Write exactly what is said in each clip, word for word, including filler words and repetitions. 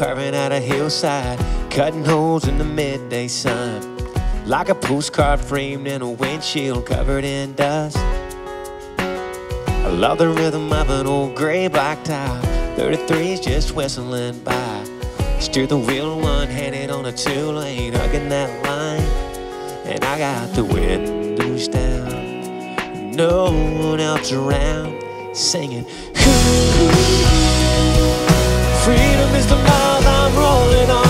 carving out a hillside, cutting holes in the midday sun, like a postcard framed in a windshield covered in dust. I love the rhythm of an old gray black tie, thirty-three's just whistling by. Steer the wheel one-handed on a two-lane, hugging that line, and I got the windows down, no one else around, singing, ooh. Freedom is the mile I'm rolling on.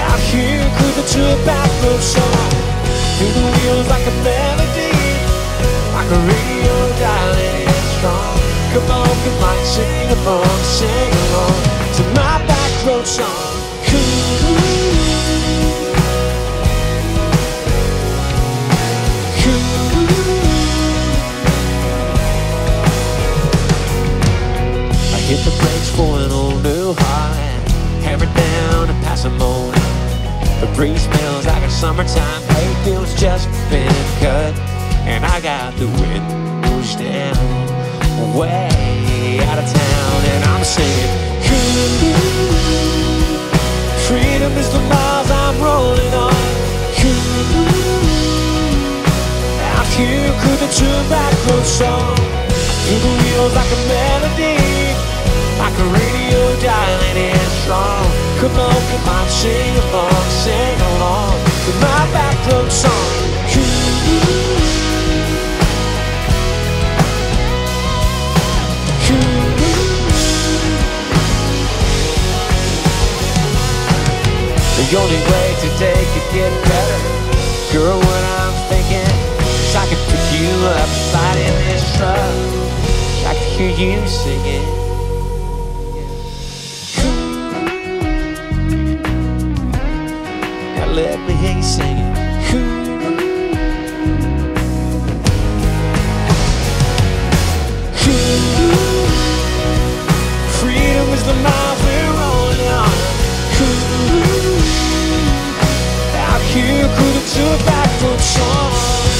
Out here, cruising to a bathroom song. Through the wheels like a melody, like a radio dialing strong. Come on, come on, sing along, sing along to my back road song. Hit the brakes for an old new Holland, hammer down and pass 'em on. The breeze smells like a summertime hayfield's just been cut, and I got the windows down, way out of town, and I'm singing, ooh, freedom is the miles I'm rolling on. Ooh, out here cruising to a back road song, through the wheels like a melody, like a radio dialing in strong. Come on, come on, sing along, sing along to my back road song. Ooh, ooh. The only way today could get better, girl, what I'm thinking is I could pick you up, slide in this truck, I could hear you singing. Let me hear you singing. Ooh. Ooh. Freedom is the miles we're rolling on. Ooh. Out here, cruising to a backroom song.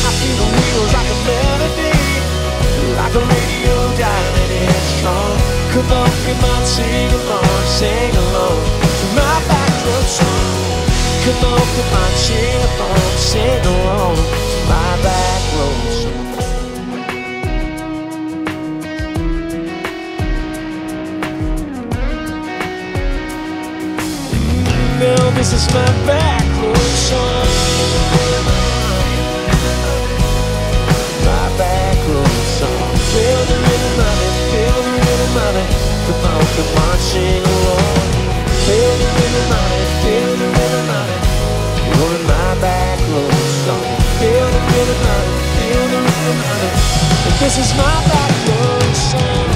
I feel the wheels like a melody, like a radio dialing in strong. Come on, come on, sing along, sing along to my backroom song. Come on, come on, sing along, sing along to my back road song. No, this is my back road song. My back road song. Feel the rhythm of it, feel the rhythm of it. Come on, come on, sing along. Feel the rhythm of it, feel the rhythm of it. Rolling my back road song. Feel the rhythm of it, feel the rhythm of it. And this is my back road song.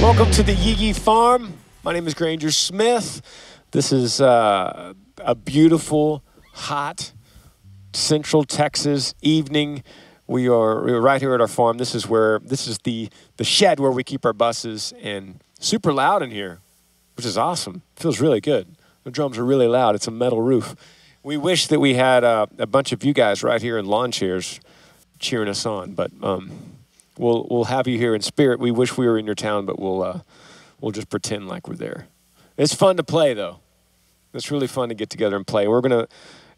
Welcome to the Yee Yee Farm. My name is Granger Smith. This is uh, a beautiful, hot, Central Texas evening. We are we're right here at our farm. This is where this is the the shed where we keep our buses, and super loud in here, which is awesome. It feels really good. The drums are really loud. It's a metal roof. We wish that we had uh, a bunch of you guys right here in lawn chairs cheering us on, but. Um, We'll, we'll have you here in spirit. We wish we were in your town, but we'll, uh, we'll just pretend like we're there. It's fun to play, though. It's really fun to get together and play. We're going to,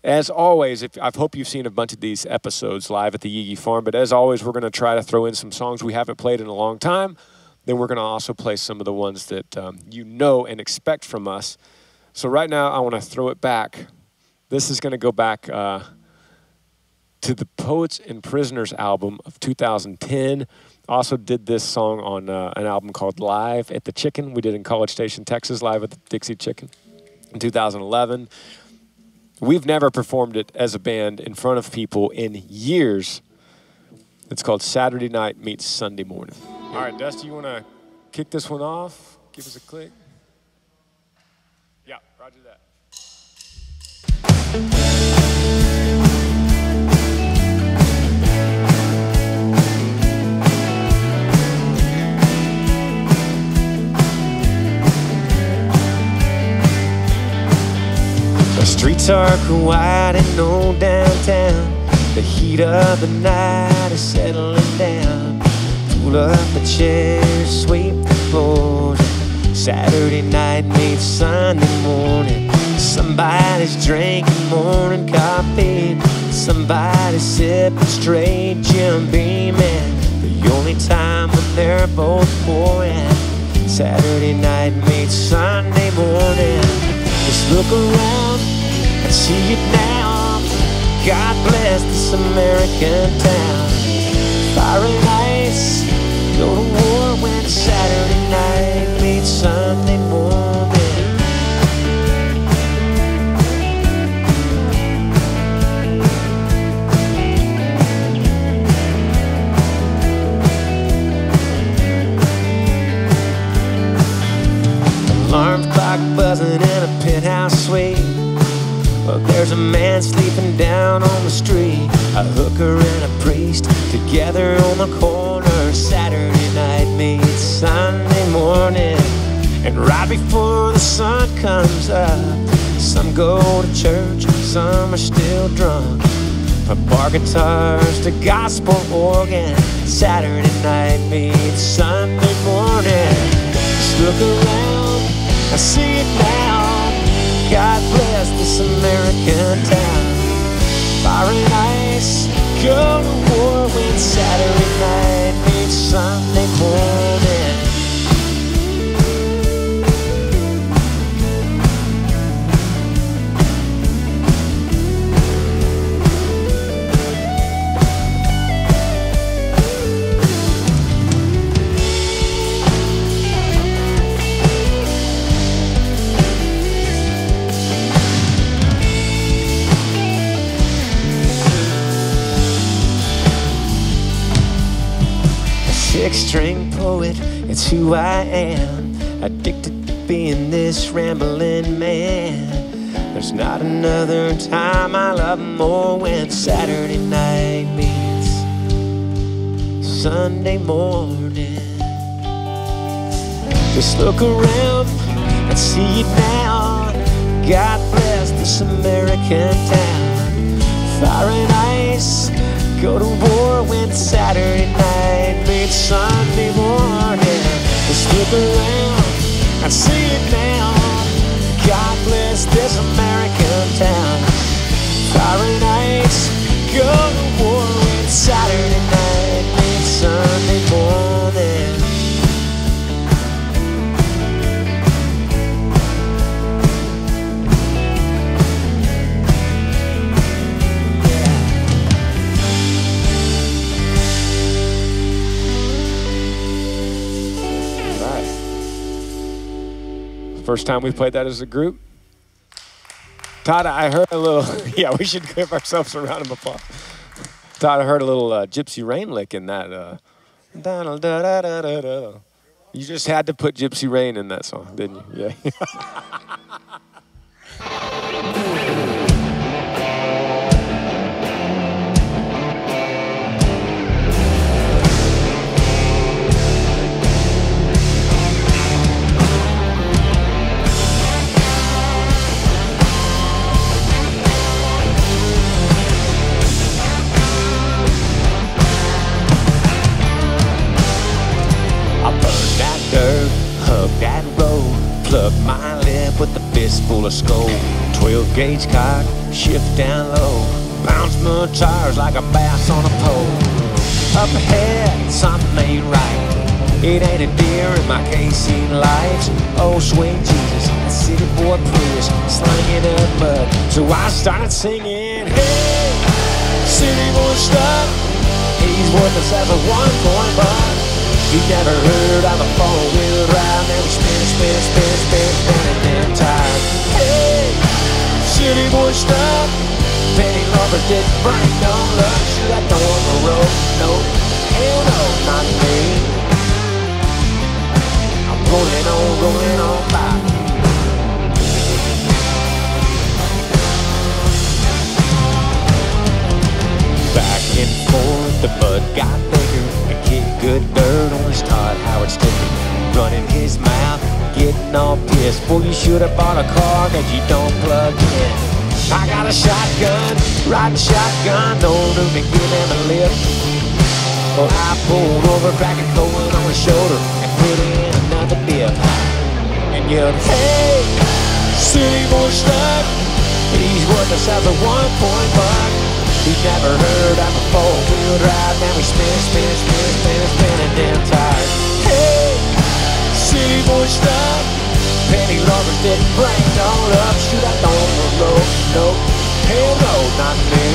as always, if, I hope you've seen a bunch of these episodes live at the Yee Yee Farm, but as always, we're going to try to throw in some songs we haven't played in a long time. Then we're going to also play some of the ones that um, you know and expect from us. So right now, I want to throw it back. This is going to go back... Uh, to the Poets and Prisoners album of two thousand ten. Also did this song on uh, an album called Live at the Chicken. We did in College Station, Texas, Live at the Dixie Chicken in two thousand eleven. We've never performed it as a band in front of people in years, It's called Saturday Night Meets Sunday Morning. All right, Dusty, you want to kick this one off? Give us a click. Yeah, roger that. The streets are quiet in old downtown. The heat of the night is settling down. Pull up the chairs, sweep the floor. Saturday night meets Sunday morning. Somebody's drinking morning coffee. Somebody's sipping straight Jim Beam. And the only time when they're both pouring, Saturday night meets Sunday morning. Just look around and see it now. God bless this American town. Fire and ice, go to war when Saturday night meets Sunday morning. Alarm clock buzzing in a penthouse suite. Well, there's a man sleeping down on the street. A hooker and a priest together on the corner. Saturday night meets Sunday morning. And right before the sun comes up, some go to church, some are still drunk. From bar guitars to gospel organ, Saturday night meets Sunday morning. Just look around, I see it now. God bless this American town. Fire and ice, go to war when Saturday night meets Sunday morning. Six-string poet, it's who I am. Addicted to being this rambling man. There's not another time I love more when Saturday night meets Sunday morning. Just look around and see it now. God bless this American town. Fire and ice, go to war when Saturday night meets Sunday morning. Just look around and see it now. God bless this American town. Fire and ice, go to war when Saturday night meets Sunday morning. First time we played that as a group. Todd, I heard a little, yeah, we should give ourselves a round of applause. Todd, I heard a little uh, Gypsy Rain lick in that. Uh, da -da -da -da -da -da. You just had to put Gypsy Rain in that song, didn't you? Yeah. Hug that road, plug my lip with a fistful of skull. twelve gauge cock, shift down low, bounce my tires like a bass on a pole. Up ahead, something ain't right. It ain't a deer in my casing lights. Oh, sweet Jesus, that city boy Prius, slinging up mud. So I started singing, hey, city boy stuck. He's worthless as a one-point buck. You never heard of a four-wheel drive. Never spin, spin, spin, spin, spin, and then tired. Hey, city boy stuck. penny lover didn't bring no love. She got no one to roll, no, hell no, not me. I'm rolling on, rolling on by. Back and forth, the mud got thicker. A kid, good bird, only taught how it's sticking. Running his mouth, getting all pissed. Boy, you should have bought a car that you don't plug in. I got a shotgun, riding shotgun, no room to give him a lift. Well, I pulled over, back and going on his shoulder, and put in another dip. And yelled, hey, city boy stuck. He's worth us out of one point buck. He's never heard of a four-wheel drive. Now we spin, spin, spin, spin, spin, and damn tired. Hey, city boy stuck. Penny lovers didn't bring no love. Shoot, I don't know, no, hell no, not me.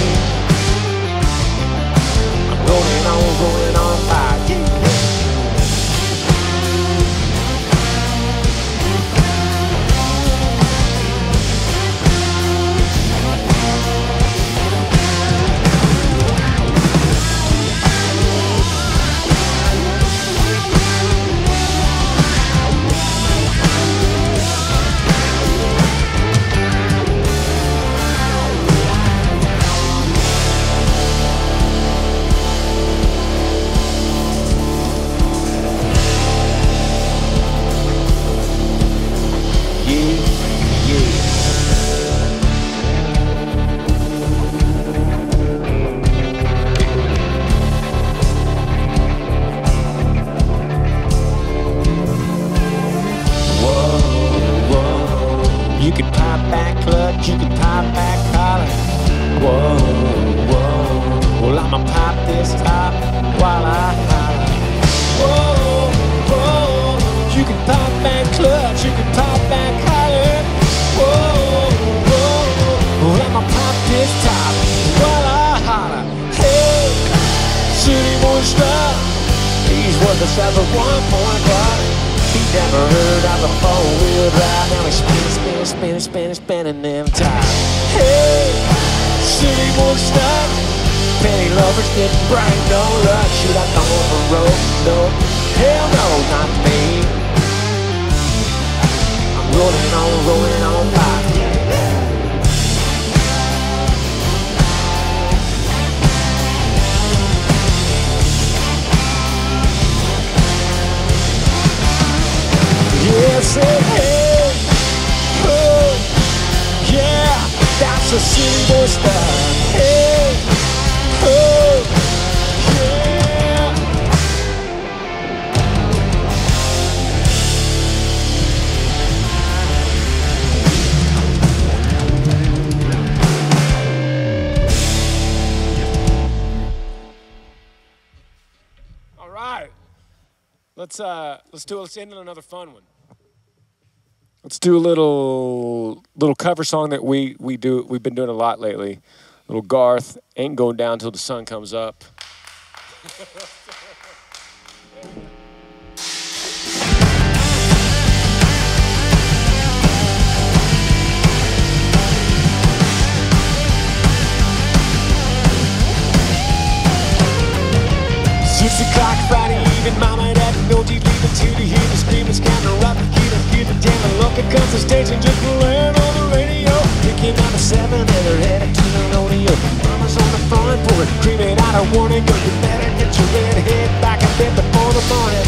I'm rolling on, rolling on by. Let's uh, let's do let's end on another fun one. Let's do a little little cover song that we we do we've been doing a lot lately. Little Garth, Ain't Going Down Till the Sun Comes Up. Six o'clock Friday evening, mama and daddy know she's leaving too, to hear the screaming, kind of rough, keep it, keep it, damn it, look, it comes the station, just blaring on the radio. Picking out a seven and they're headed to the rodeo. Mama's on the front porch, screaming out a warning, go, you better get your red head back a bit before the morning.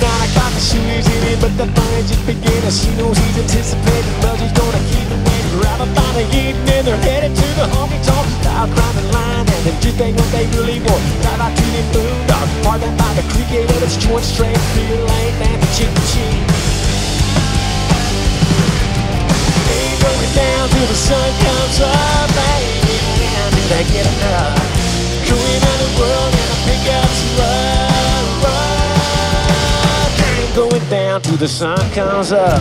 Nine o'clock, the shooting's in, but the fun just began, as she knows he's anticipating, but he's gonna keep it waiting. Grab a bite of eating and they're headed to the honky-tonk. I'll climb in line and then just ain't what they really want. Drive out to the boondog, park that by the creek, eight of its joint straight through the lane and the chicken cheese. Ain't going down till the sun comes up, baby, can't do that, get enough. Cruising around the world and I pick up some love. Ain't going down till the sun comes up.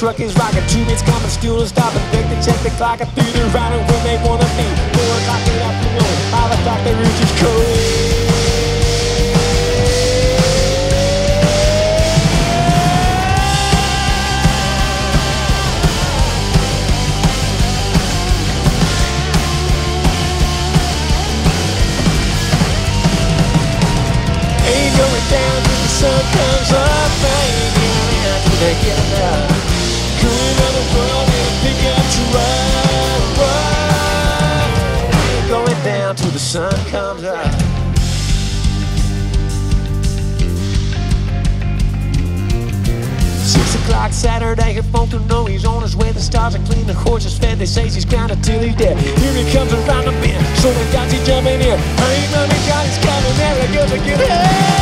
truck is rocking, two minutes coming, still don't stop it. They can check the clock, I threw the riding when they wanna be. Four o'clock in the afternoon, five o'clock the roof is cold. Down till the sun comes up, baby, until they get up. Cooling on the road in a pickup truck. Ain't going down till the sun comes up. Six o'clock Saturday, her folk don't know he's on his way. The stars are clean, the horses fed. They say she's grounded till he's dead. Here he comes around the bend, so they got you jumping here. Hey, mommy, God is coming, there it goes again. Hey!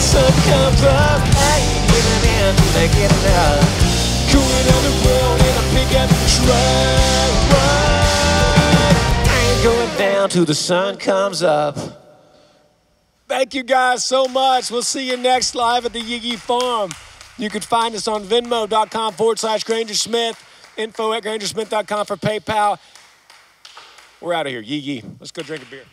Sun comes up, I ain't giving in till they get enough. Cooling on the road in a pickup truck. I ain't going down till the sun comes up. Thank you guys so much. We'll see you next Live at the Yee Yee Farm. You can find us on Venmo.com forward slash Granger Smith. Info at Granger Smith dot com for PayPal. We're out of here. Yee Yee. Let's go drink a beer.